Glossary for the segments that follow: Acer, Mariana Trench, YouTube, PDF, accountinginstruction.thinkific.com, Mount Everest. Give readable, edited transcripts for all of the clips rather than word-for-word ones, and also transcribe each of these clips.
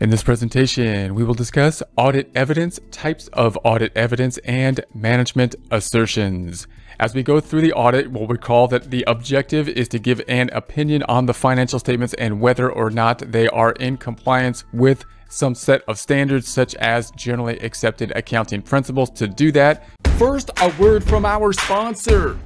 In this presentation, we will discuss audit evidence, types of audit evidence, and management assertions. As we go through the audit, we'll recall that the objective is to give an opinion on the financial statements and whether or not they are in compliance with some set of standards such as generally accepted accounting principles. To do that, first, a word from our sponsor.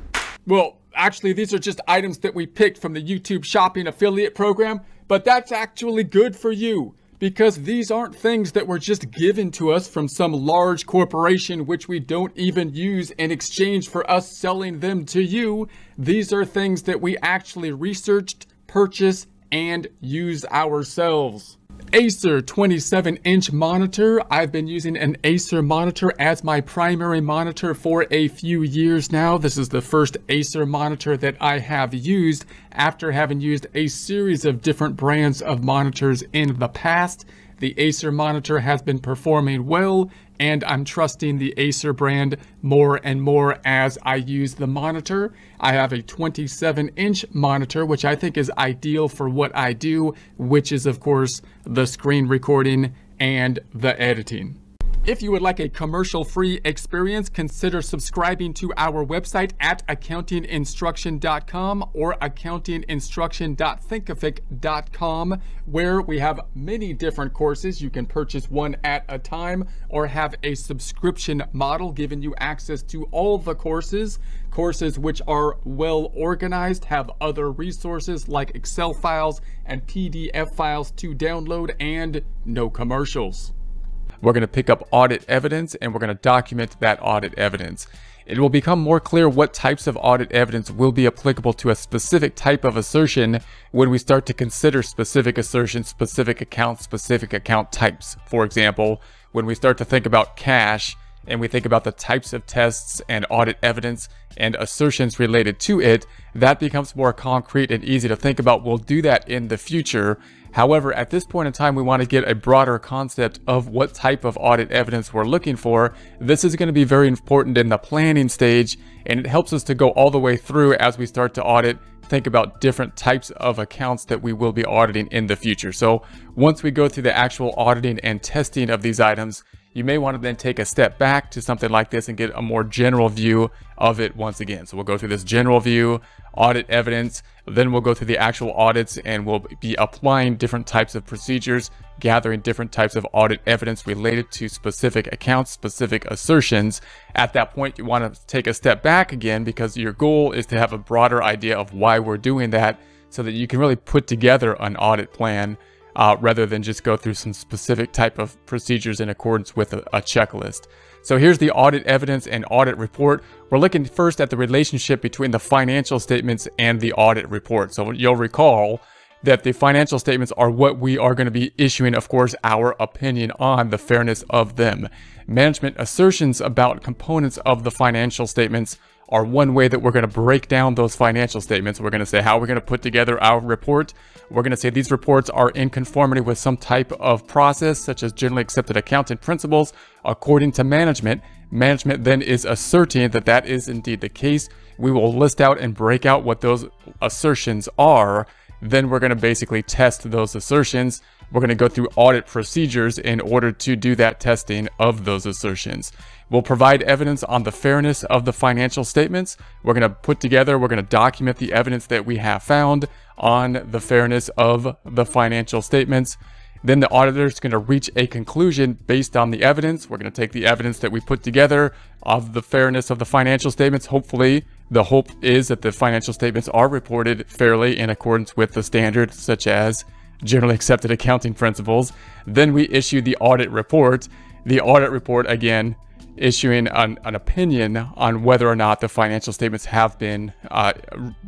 Well, actually, these are just items that we picked from the YouTube Shopping Affiliate Program, but that's actually good for you, because these aren't things that were just given to us from some large corporation which we don't even use in exchange for us selling them to you. These are things that we actually researched, purchased, and use ourselves. Acer 27-inch monitor. I've been using an Acer monitor as my primary monitor for a few years now. This is the first Acer monitor that I have used after having used a series of different brands of monitors in the past. The Acer monitor has been performing well, and I'm trusting the Acer brand more and more as I use the monitor. I have a 27-inch monitor, which I think is ideal for what I do, which is, of course, the screen recording and the editing. If you would like a commercial-free experience, consider subscribing to our website at accountinginstruction.com or accountinginstruction.thinkific.com, where we have many different courses. You can purchase one at a time or have a subscription model giving you access to all the courses which are well organized, have other resources like Excel files and PDF files to download, and no commercials. We're going to pick up audit evidence and we're going to document that audit evidence. It will become more clear what types of audit evidence will be applicable to a specific type of assertion when we start to consider specific assertions, specific account types. For example, when we start to think about cash and we think about the types of tests and audit evidence and assertions related to it, that becomes more concrete and easy to think about. We'll do that in the future. However, at this point in time, we want to get a broader concept of what type of audit evidence we're looking for. This is going to be very important in the planning stage, and it helps us to go all the way through as we start to audit, think about different types of accounts that we will be auditing in the future. So once we go through the actual auditing and testing of these items, you may want to then take a step back to something like this and get a more general view of it once again. So we'll go through this general view, audit evidence, then we'll go through the actual audits, and we'll be applying different types of procedures, gathering different types of audit evidence related to specific accounts, specific assertions. At that point, you want to take a step back again, because your goal is to have a broader idea of why we're doing that so that you can really put together an audit plan rather than just go through some specific type of procedures in accordance with a checklist. So here's the audit evidence and audit report. We're looking first at the relationship between the financial statements and the audit report. So you'll recall that the financial statements are what we are going to be issuing, of course, our opinion on the fairness of them. Management assertions about components of the financial statements are one way that we're going to break down those financial statements. We're going to say how we're going to put together our report. We're going to say these reports are in conformity with some type of process, such as generally accepted accounting principles, according to management. Management then is asserting that that is indeed the case. We will list out and break out what those assertions are. Then we're going to basically test those assertions. We're going to go through audit procedures in order to do that testing of those assertions. We'll provide evidence on the fairness of the financial statements. We're going to put together, we're going to document the evidence that we have found on the fairness of the financial statements. Then the auditor is going to reach a conclusion based on the evidence. We're going to take the evidence that we put together of the fairness of the financial statements. Hopefully, the hope is that the financial statements are reported fairly in accordance with the standards such as generally accepted accounting principles. Then we issue the audit report. The audit report, again, issuing an opinion on whether or not the financial statements have been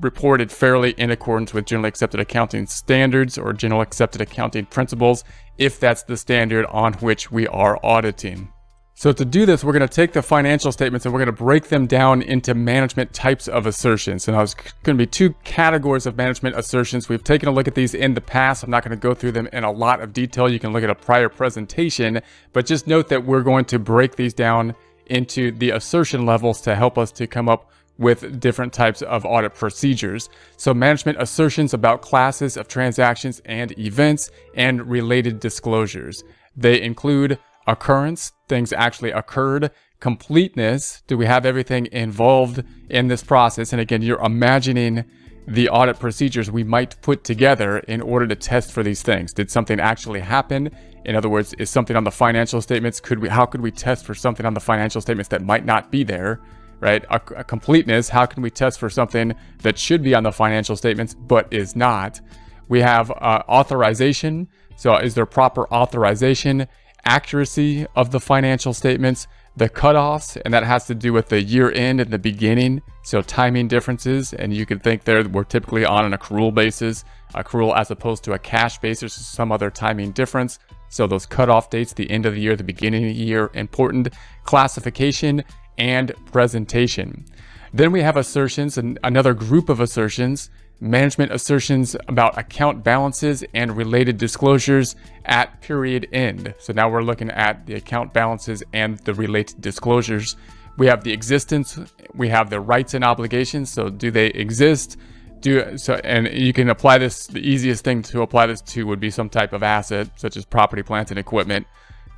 reported fairly in accordance with generally accepted accounting standards or generally accepted accounting principles, if that's the standard on which we are auditing. So to do this, we're going to take the financial statements and we're going to break them down into management types of assertions. So now there's going to be two categories of management assertions. We've taken a look at these in the past. I'm not going to go through them in a lot of detail. You can look at a prior presentation, but just note that we're going to break these down into the assertion levels to help us to come up with different types of audit procedures. So management assertions about classes of transactions and events and related disclosures. They include occurrence, things actually occurred, completeness, do we have everything involved in this process? And again, you're imagining the audit procedures we might put together in order to test for these things. Did something actually happen? In other words, is something on the financial statements? How could we test for something on the financial statements that might not be there, right? A completeness, how can we test for something that should be on the financial statements but is not? We have authorization. So is there proper authorization? Accuracy of the financial statements, the cutoffs, and that has to do with the year end and the beginning. So timing differences, and you can think there we're typically on an accrual basis, accrual as opposed to a cash basis, some other timing difference. So those cutoff dates, the end of the year, the beginning of the year, important. Classification and presentation. Then we have assertions, and another group of assertions, management assertions about account balances and related disclosures at period end. So now we're looking at the account balances and the related disclosures. We have the existence, we have the rights and obligations. So do they exist? And you can apply this, the easiest thing to apply this to would be some type of asset, such as property, plants, and equipment.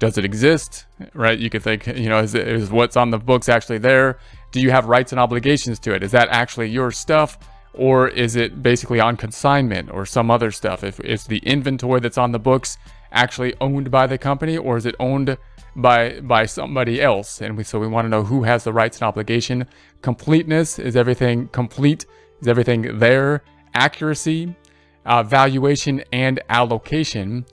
Does it exist, right? You could think, you know, is what's on the books actually there? Do you have rights and obligations to it? Is that actually your stuff? Or is it basically on consignment or some other stuff? If the inventory that's on the books actually owned by the company, or is it owned by somebody else? And so we want to know who has the rights and obligation. Completeness, is everything complete? Is everything there? Accuracy, valuation and allocation,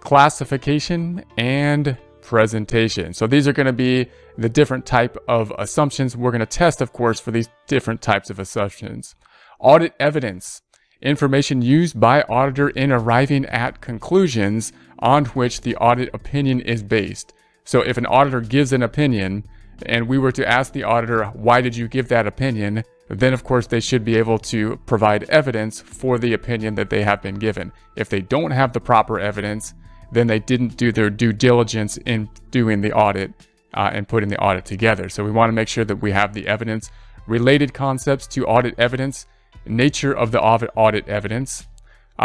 classification and presentation. So these are going to be the different type of assumptions. We're going to test, of course, for these different types of assumptions. Audit evidence, information used by auditor in arriving at conclusions on which the audit opinion is based. So if an auditor gives an opinion and we were to ask the auditor, why did you give that opinion? Then of course they should be able to provide evidence for the opinion that they have been given. If they don't have the proper evidence, then they didn't do their due diligence in doing the audit and putting the audit together. So we want to make sure that we have the evidence. Related concepts to audit evidence, nature of the audit evidence,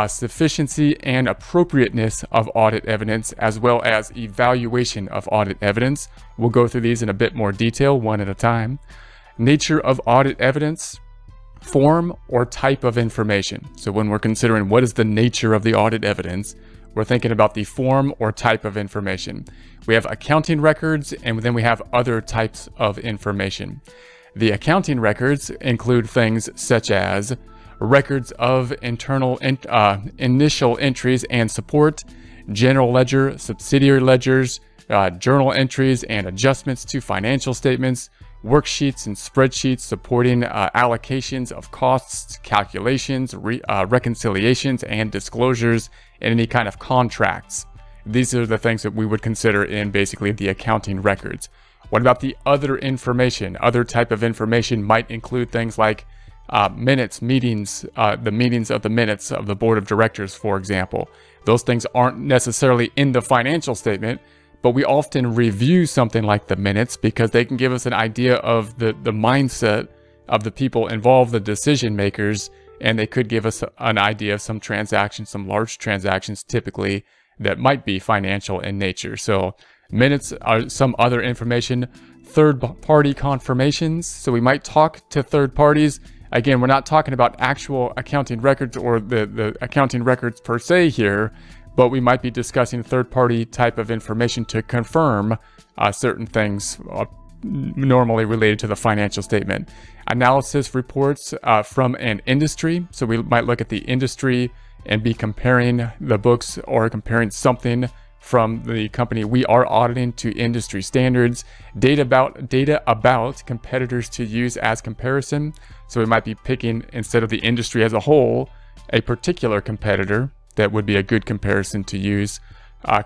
sufficiency and appropriateness of audit evidence, as well as evaluation of audit evidence. We'll go through these in a bit more detail, one at a time. Nature of audit evidence, form or type of information. So when we're considering what is the nature of the audit evidence, we're thinking about the form or type of information. We have accounting records, and then we have other types of information. The accounting records include things such as records of internal initial entries and support, general ledger, subsidiary ledgers, journal entries and adjustments to financial statements, worksheets and spreadsheets supporting allocations of costs, calculations, reconciliations and disclosures, and any kind of contracts. These are the things that we would consider in basically the accounting records. What about the other information? Other type of information might include things like minutes, meetings, the meetings of the minutes of the board of directors, for example. Those things aren't necessarily in the financial statement, but we often review something like the minutes because they can give us an idea of the mindset of the people involved, the decision makers, and they could give us an idea of some transactions, some large transactions typically that might be financial in nature. So minutes are some other information. Third party confirmations. So we might talk to third parties. Again, we're not talking about actual accounting records or the accounting records per se here, but we might be discussing third party type of information to confirm certain things normally related to the financial statement. Analysis reports from an industry. So we might look at the industry and be comparing the books or comparing something from the company we are auditing to industry standards. Data about competitors to use as comparison. So we might be picking, instead of the industry as a whole, a particular competitor that would be a good comparison to use.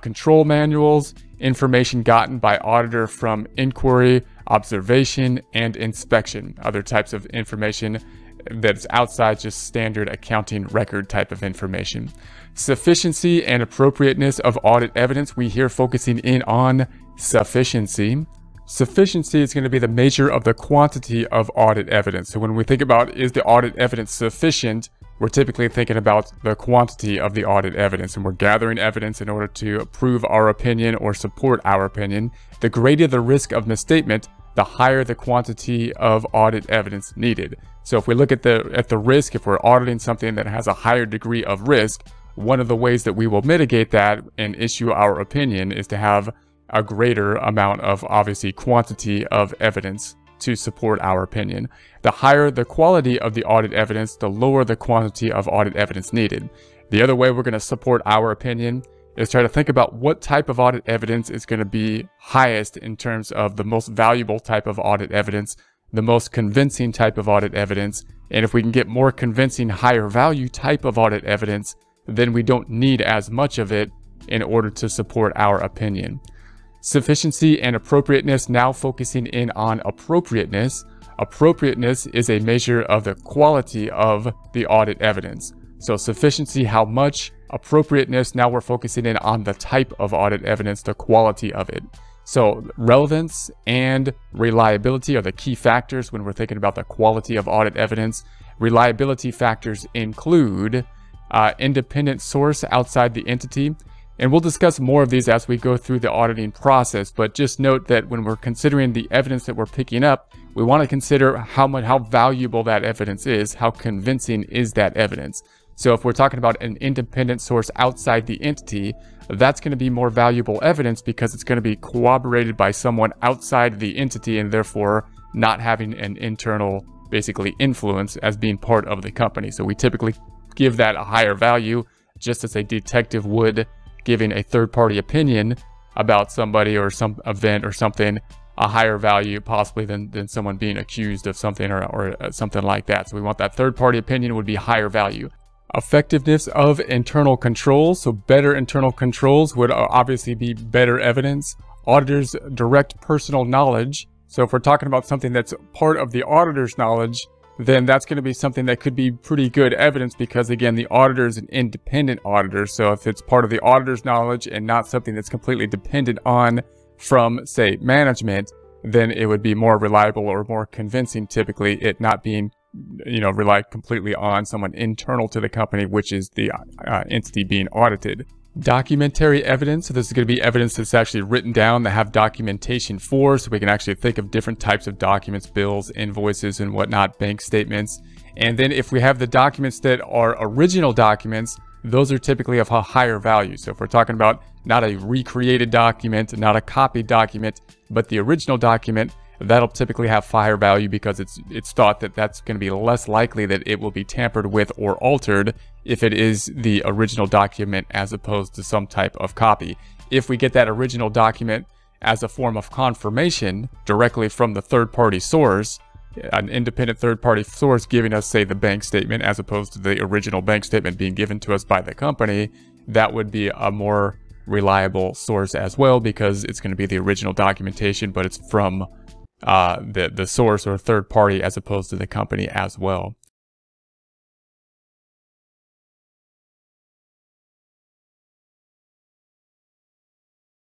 Control manuals, information gotten by auditor from inquiry, observation, and inspection. Other types of information that's outside just standard accounting record type of information. Sufficiency and appropriateness of audit evidence. We here focusing in on sufficiency. Sufficiency is going to be the measure of the quantity of audit evidence. So when we think about is the audit evidence sufficient, we're typically thinking about the quantity of the audit evidence, and we're gathering evidence in order to prove our opinion or support our opinion. The greater the risk of misstatement, the higher the quantity of audit evidence needed. So if we look at the risk, if we're auditing something that has a higher degree of risk, one of the ways that we will mitigate that and issue our opinion is to have a greater amount of, obviously, quantity of evidence to support our opinion. The higher the quality of the audit evidence, the lower the quantity of audit evidence needed. The other way we're going to support our opinion is try to think about what type of audit evidence is going to be highest in terms of the most valuable type of audit evidence, the most convincing type of audit evidence. And if we can get more convincing, higher value type of audit evidence, then we don't need as much of it in order to support our opinion. Sufficiency and appropriateness, now focusing in on appropriateness. Appropriateness is a measure of the quality of the audit evidence. So sufficiency, how much. Appropriateness, now we're focusing in on the type of audit evidence, the quality of it. So relevance and reliability are the key factors when we're thinking about the quality of audit evidence. Reliability factors include independent source outside the entity. And we'll discuss more of these as we go through the auditing process, but just note that when we're considering the evidence that we're picking up, we want to consider how valuable that evidence is, how convincing is that evidence. So if we're talking about an independent source outside the entity, that's going to be more valuable evidence because it's going to be corroborated by someone outside the entity and therefore not having an internal, basically, influence as being part of the company. So we typically give that a higher value, just as a detective would giving a third-party opinion about somebody or some event or something a higher value possibly than someone being accused of something or something like that. So we want that third-party opinion would be higher value. Effectiveness of internal controls. So better internal controls would obviously be better evidence. Auditor's direct personal knowledge. So if we're talking about something that's part of the auditor's knowledge, then that's going to be something that could be pretty good evidence because, again, the auditor is an independent auditor. So if it's part of the auditor's knowledge and not something that's completely dependent on from, say, management, then it would be more reliable or more convincing, typically, it not being, you know, relied completely on someone internal to the company, which is the entity being audited. Documentary evidence. So this is going to be evidence that's actually written down that have documentation for, so we can actually think of different types of documents, bills, invoices, and whatnot, bank statements. And then if we have the documents that are original documents, those are typically of a higher value. So if we're talking about not a recreated document, not a copied document, but the original document, that'll typically have higher value because it's thought that that's going to be less likely that it will be tampered with or altered if it is the original document as opposed to some type of copy. If we get that original document as a form of confirmation directly from the third-party source, an independent third-party source giving us, say, the bank statement as opposed to the original bank statement being given to us by the company, that would be a more reliable source as well because it's going to be the original documentation, but it's from the source or third party as opposed to the company as well.